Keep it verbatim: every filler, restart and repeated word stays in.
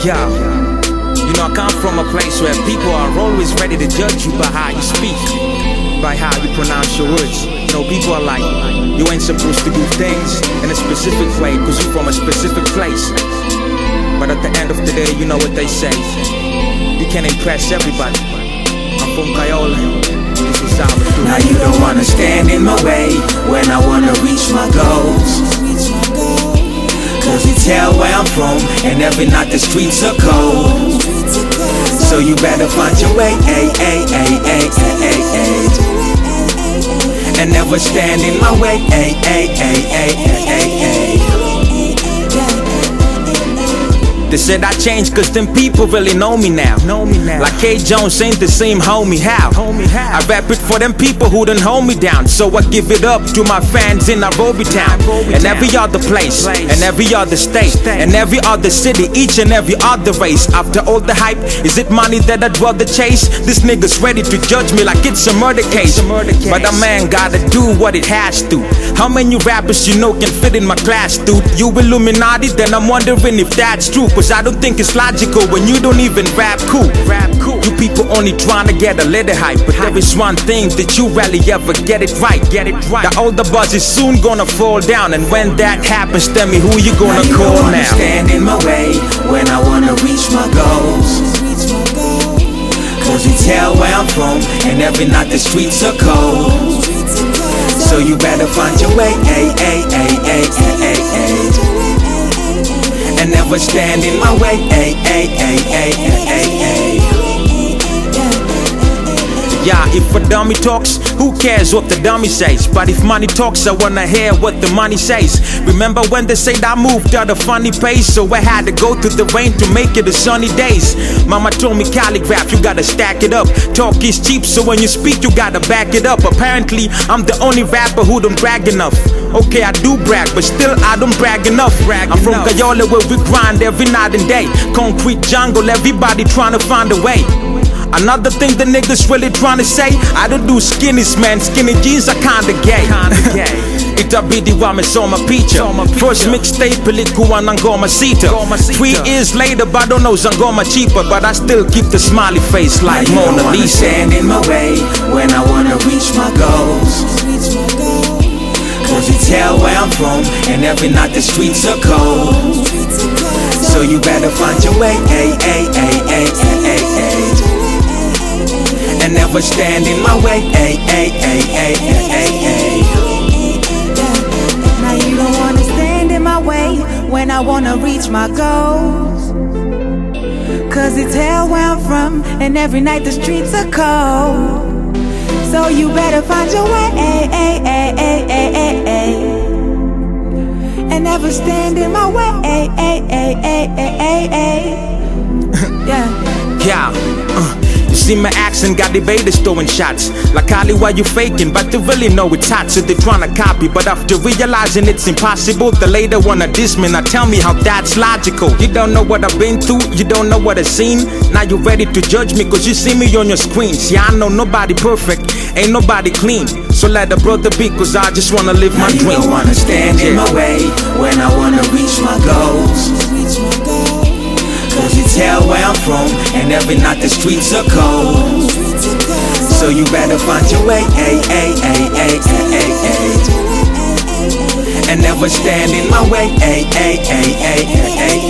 Yeah, you know I come from a place where people are always ready to judge you by how you speak, by how you pronounce your words. You know, people are like, you ain't supposed to do things in a specific way because you're from a specific place. But at the end of the day, you know what they say, you can impress everybody. I'm from Gayola, this is how we do. Now you don't wanna stand in my way when I wanna reach my goals. Cause you tell where I'm from, and every night the streets are cold. So you better find your way, ay, ay, ay, ay, ay, ay, ay. And never stand in my way, ay, ay, ay, ay, ay, ay. They said I changed cause them people really know me now. Like K. Jones ain't the same homie, how? I rap it for them people who done hold me down. So I give it up to my fans in Nairobi town, and every other place, and every other state, and every other city, each and every other race. After all the hype, is it money that I'd rather chase? This nigga's ready to judge me like it's a murder case. But a man gotta do what it has to. How many rappers you know can fit in my class, dude? You Illuminati, then I'm wondering if that's true. Cause I don't think it's logical when you don't even rap cool. You people only tryna get a little hype, but there is one thing that you rarely ever get it right. Get it right. That all the buzz is soon gonna fall down, and when that happens, tell me who you gonna now call you now. You stand in my way when I wanna reach my goals. Cause you tell where I'm from, and every night the streets are cold. So you better find your way, ay, ay, ay, ay, ay, ay, ay. And never stand in my way, ay, ay, ay, ay, ay, ay, ay. Yeah, if a dummy talks, who cares what the dummy says? But if money talks, I wanna hear what the money says. Remember when they said I moved at a funny pace, so I had to go through the rain to make it a sunny days. Mama told me, Khaligraph, you gotta stack it up. Talk is cheap, so when you speak, you gotta back it up. Apparently, I'm the only rapper who don't brag enough. Okay, I do brag, but still I don't brag enough. I'm from Gayola where we grind every night and day. Concrete jungle, everybody trying to find a way. Another thing the niggas really tryna say, I don't do skinnies, man, skinny jeans are kinda gay. Itabidi wamesoma picha, first mixtape ilikuwa na ngoma sita. Three years later bado nauza ngoma cheaper, but I still keep the smiley face like Mona Lisa. Stand in my way when I wanna reach my goals. Cause you tell where I'm from, and every night the streets are cold. So you better find your way, ay, ay, ay, ay, ay, ay, ay. And never stand in my way, ay, ay, ay, ay, ay, ay. Now you don't wanna stand in my way when I wanna reach my goals. Cause it's hell where I'm from, and every night the streets are cold. So you better find your way, ay, ay, ay, ay, ay, ay, ay. And never stand in my way, ay, ay, ay, ay, ay, ay. Yeah. Yeah. Uh. You see my accent got debaters throwing shots like, Holly, why you faking? But they really know it's hot, so they tryna copy. But after realizing it's impossible, the later wanna diss me. Now tell me how that's logical. You don't know what I've been through, you don't know what I've seen. Now you ready to judge me cause you see me on your screen. See, I know nobody perfect, ain't nobody clean. So let a brother be cause I just wanna live now my dream. You don't wanna stand yeah. in my way when I wanna reach my goals. Cause you tell where I'm from, and every night the streets are cold. So you better find your way, ay, ay, ay, ay, ay, ay, ay. And never stand in my way, ay, ay, ay, ay, ay, ay.